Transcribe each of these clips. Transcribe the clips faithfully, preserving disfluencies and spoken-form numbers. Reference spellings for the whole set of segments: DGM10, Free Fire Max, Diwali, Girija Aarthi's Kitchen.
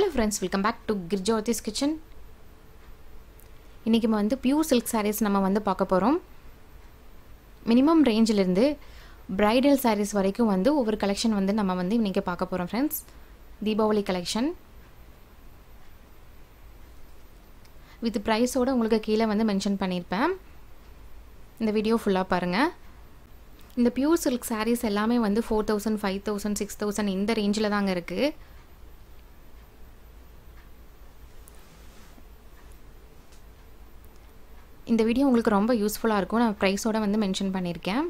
Hello friends, welcome back to Girija Aarthi's Kitchen. இன்னைக்கு நம்ம வந்து pure silk sarees நம்ம வந்து பார்க்க போறோம். மினிமம் ரேஞ்சில இருந்து bridal sarees வரைக்கும் வந்து ஒவ்வொரு கலெக்ஷன் வந்து நம்ம வந்து இன்னைக்கு பார்க்க போறோம் friends. Deepavali collection with price ஓட உங்களுக்கு கீழ வந்து மென்ஷன் பண்ணிருப்பேன். இந்த வீடியோ ஃபுல்லா பாருங்க. இந்த pure silk sarees எல்லாமே வந்து four thousand, five thousand, six thousand இந்த ரேஞ்சில தாங்க இருக்கு. இந்த வீடியோ உங்களுக்கு ரொம்ப யூஸ்ஃபுல்லா இருக்கும். நான் பிரைஸோட வந்து மென்ஷன் பண்ணிருக்கேன்.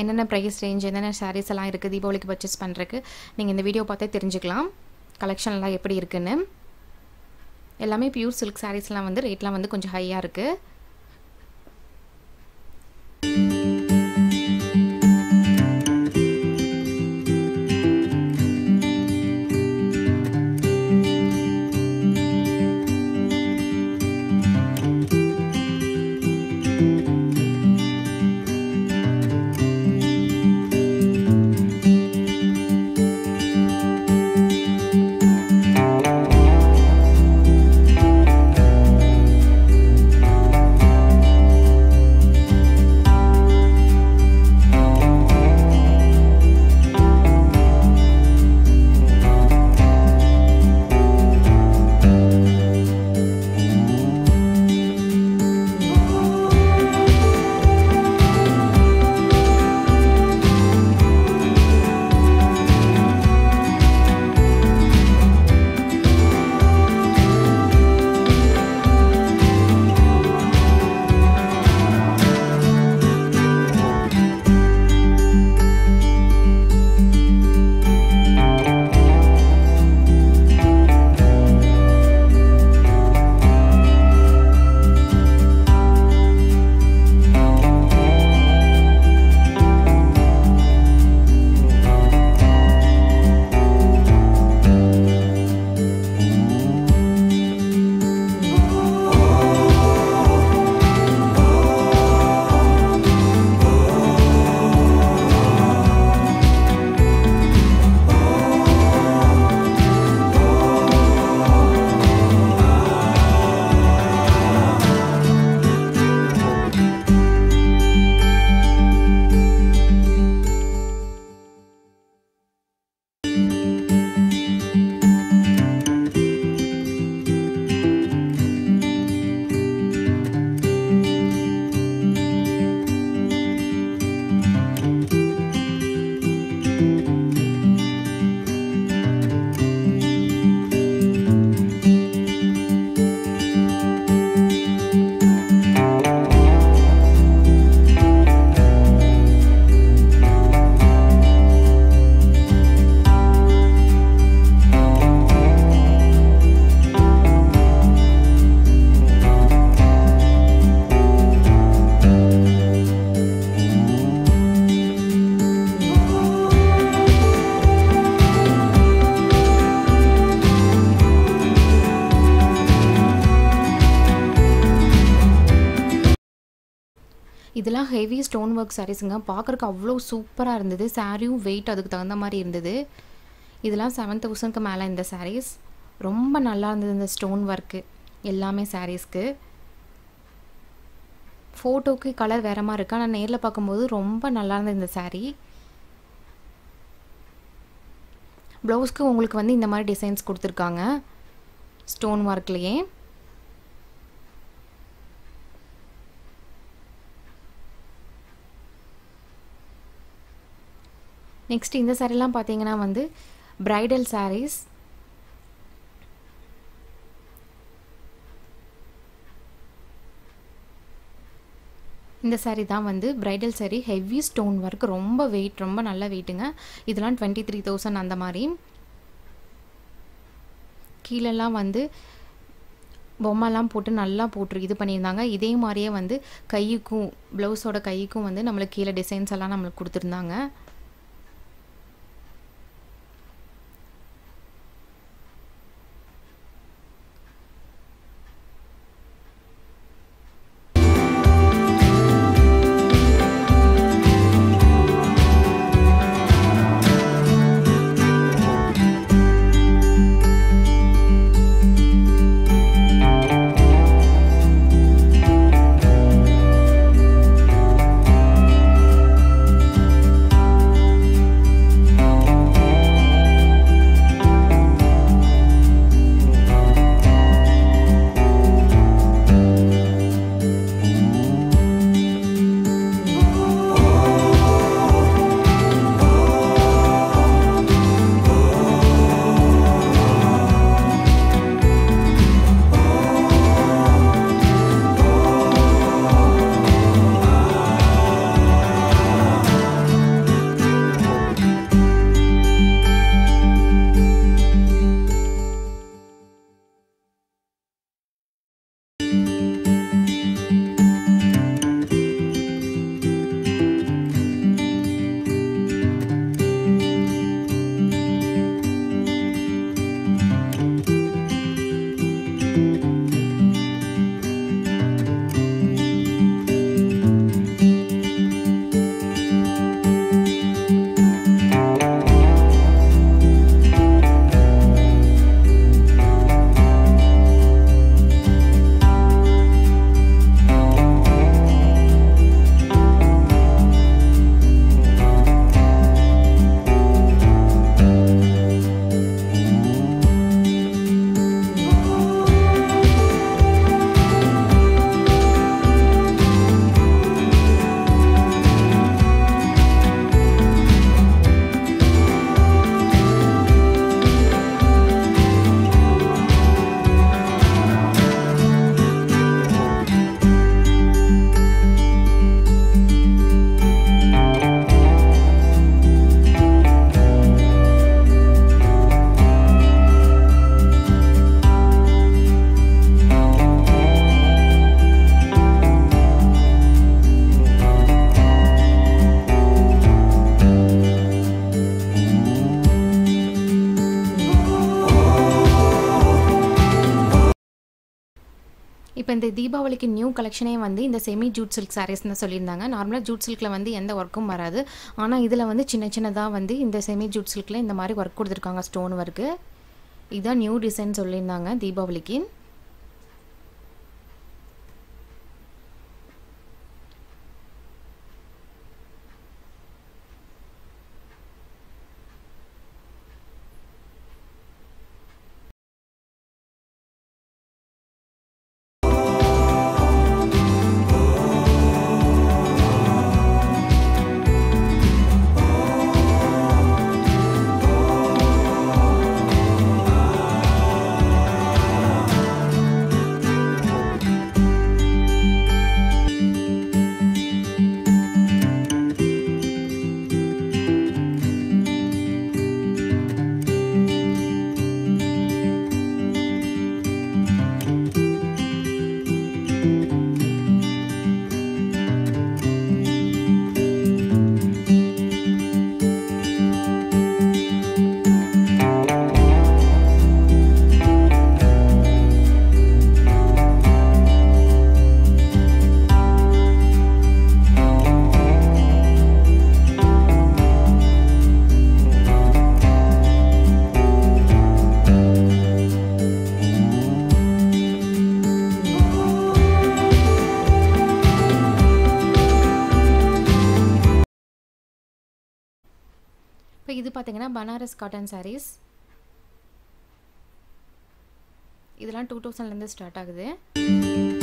என்னென்ன பிரைஸ் ரேஞ்ச் என்னென்ன சாரீஸ் எல்லாம் இருக்கு தீபாவளிக்கு பர்சேஸ் பண்றதுக்கு நீங்க இந்த வீடியோ பார்த்தே தெரிஞ்சுக்கலாம். கலெக்ஷன் எல்லாம் எப்படி இருக்குன்னு. எல்லாமே பியூர் சில்க் சாரீஸ்லாம் வந்து ரேட்லாம் வந்து கொஞ்சம் ஹையா இருக்கு. இதெல்லாம் ஹெவி ஸ்டோன் வர்க் சாரீஸ்ங்க. பார்க்கறதுக்கு அவ்வளோ சூப்பரா இருந்தது. சாரியும் வெயிட் அதுக்கு தகுந்த மாதிரி இருந்தது. இதெல்லாம் seven thousand க்கு மேல இந்த சாரீஸ் ரொம்ப நல்லா இருந்தது. இந்த ஸ்டோன் வர்க் எல்லாமே சாரீஸ்க்கு போட்டோக்கு கலர் வேற மாதிரி இருக்கு. நான் நேர்ல பாக்கும்போது ரொம்ப நல்லா இருந்தது இந்த சாரி. ப்ளவுஸ்க்கு உங்களுக்கு வந்து இந்த மாதிரி டிசைன்ஸ் கொடுத்திருக்காங்க ஸ்டோன் வர்க்லயே. Next இந்த சாரிலாம் பாத்தீங்கன்னா வந்து bridal sarees. இந்த saree தான் வந்து bridal saree, heavy stone work, ரொம்ப weight, ரொம்ப நல்ல weightங்க. இதெல்லாம் twenty-three thousand அந்த மாதிரி. கீழலாம் வந்து பொம்மாலாம் போட்டு நல்லா போட்டு இது பண்ணிருந்தாங்க. இதே மாதிரியே வந்து கைக்கும் ப்ளவுஸோட கைக்கும் வந்து நமக்கு கீழ டிசைன்ஸ் எல்லாம் நமக்கு கொடுத்திருந்தாங்க. இப்போ இந்த தீபாவளிக்கு நியூ கலெக்ஷனே வந்து இந்த செமி ஜூட் silk sarees னு சொல்லிருந்தாங்க. நார்மலா ஜூட் silkல வந்து எந்த வர்க்கும் வராது. ஆனா இதுல வந்து சின்ன சின்னதா வந்து இந்த செமி ஜூட் silkல இந்த மாதிரி வர்க் கொடுத்திருக்காங்க ஸ்டோன் வர்க். இத நியூ டிசைன் சொல்லிருந்தாங்க தீபாவளிக்கு. இது பாத்தீங்கன்னா பனாரஸ் காட்டன் sarees இதெல்லாம் two thousand ல இருந்து ஸ்டார்ட் ஆகுது.